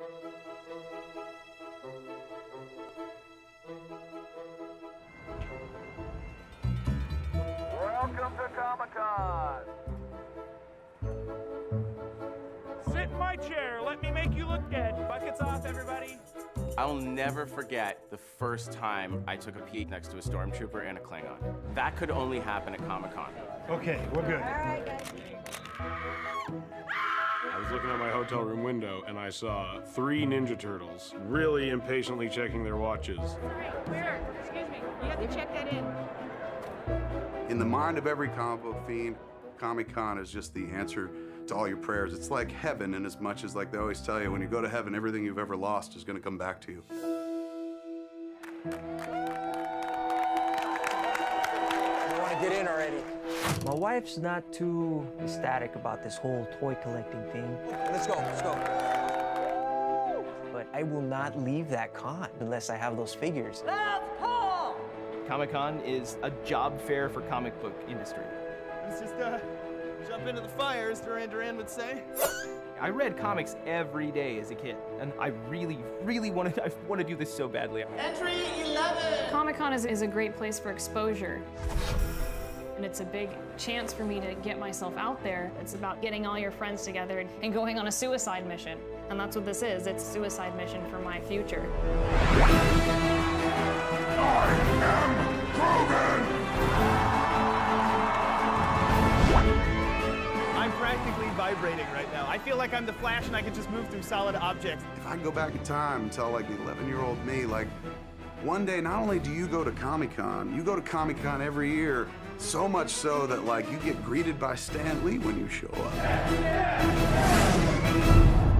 Welcome to Comic-Con. Sit in my chair. Let me make you look dead. Buckets off, everybody. I'll never forget the first time I took a pee next to a stormtrooper and a Klingon. That could only happen at Comic-Con. Okay, we're good. All right, guys. I was looking out my hotel room window and I saw 3 Ninja Turtles really impatiently checking their watches. Sorry, where? Excuse me. You have to check that in. In the mind of every comic book fiend, Comic-Con is just the answer to all your prayers. It's like heaven, in as much as, like they always tell you, when you go to heaven, everything you've ever lost is going to come back to you. You want to get in already? My wife's not too ecstatic about this whole toy collecting thing. Let's go, let's go. But I will not leave that con unless I have those figures. That's cool! Comic-Con is a job fair for comic book industry. It's just jump into the fire, as Duran Duran would say. I read comics every day as a kid, and I really, really I want to do this so badly. Entry 11! Comic-Con is a great place for exposure. And it's a big chance for me to get myself out there. It's about getting all your friends together and going on a suicide mission. And that's what this is. It's a suicide mission for my future. I am Grogan! I'm practically vibrating right now. I feel like I'm the Flash and I can just move through solid objects. If I can go back in time and tell like the 11-year-old me, like, one day, not only do you go to Comic-Con, you go to Comic-Con every year, so much so that, like, you get greeted by Stan Lee when you show up. Yeah.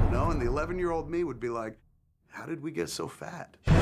You know, and the 11-year-old me would be like, how did we get so fat?